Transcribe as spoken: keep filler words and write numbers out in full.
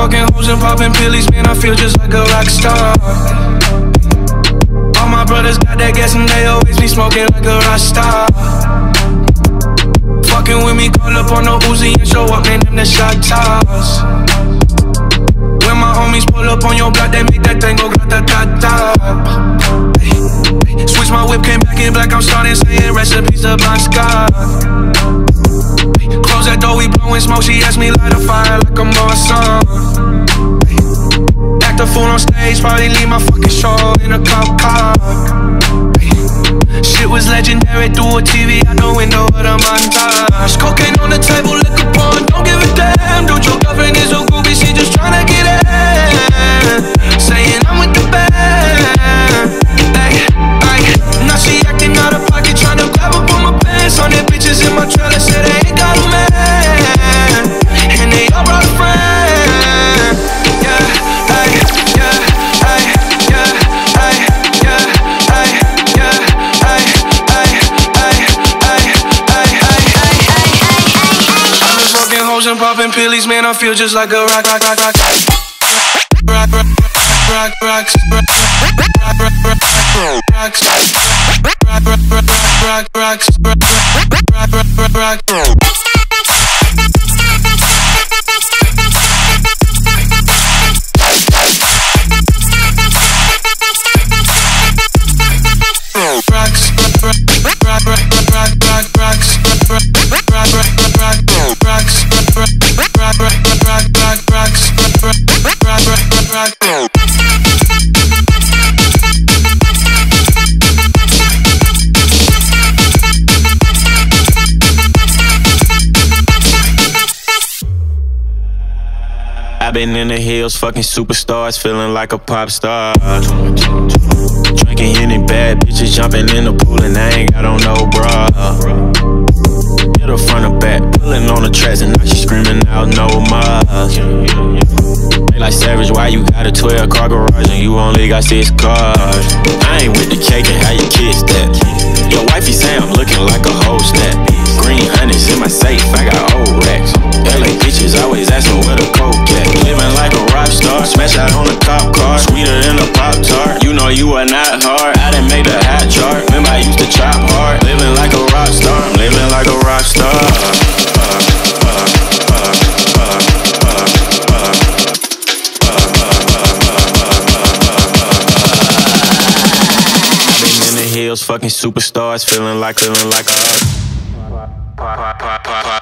fucking hoes and popping pillies, man, I feel just like a rock star. All my brothers got that gas and they always be smoking like a rock star. Fucking with me, call up on the Uzi and show up, man, them the shot toss. When my homies pull up on your block, they make that thing go grata-ta-ta. Hey, hey. Switch my whip, came back in black, I'm starting saying recipes to blind sky. Close that door, we blowin' smoke. She asked me light a fire like I'm on some. Act a fool on stage, probably leave my fucking show in a cop car. Shit was legendary through a T V out the window of the montage. Cocaine on the table, liquor pouring, don't give a damn. Dude, your girlfriend is so goofy, she just tryna get in. Saying I'm with the band. Ay, ay. Now she acting out of pocket, tryna grab up on my pants. Hundred bitches in my trailer, said they ain't got a man, and they all brought a friend. Yeah, ay, yeah, ay, yeah, ay, yeah, ay, yeah, ay, ay, ay, ay, ay, ay. I'm just fucking hoes and popping pillies, man, I feel just like a rock, rock, rock, rock, rock, rock, rock, rock, rock, rock, rock, rock, rock. I've been in the hills, fucking superstars, feeling like a pop star. Drinking any bad bitches, jumping in the pool, and I ain't got on no bra. Hit her front or back, pulling on the tracks, and now she screaming out no more. They like Savage, why you got a twelve car garage and you only got six cars? I ain't with the cake and how you kiss that. Your wifey say I'm looking like a whole stack. Green honey's in my safe, I got old racks. L A bitches always asking where the coke at. Living like a rock star, smash out on a cop car. Sweeter than a Pop-Tart, you know you are not hard. I done made a hot chart, remember I used to chop hard. Living like a rock star, I'm living like a rock star. Fucking superstars, feeling like, feeling like a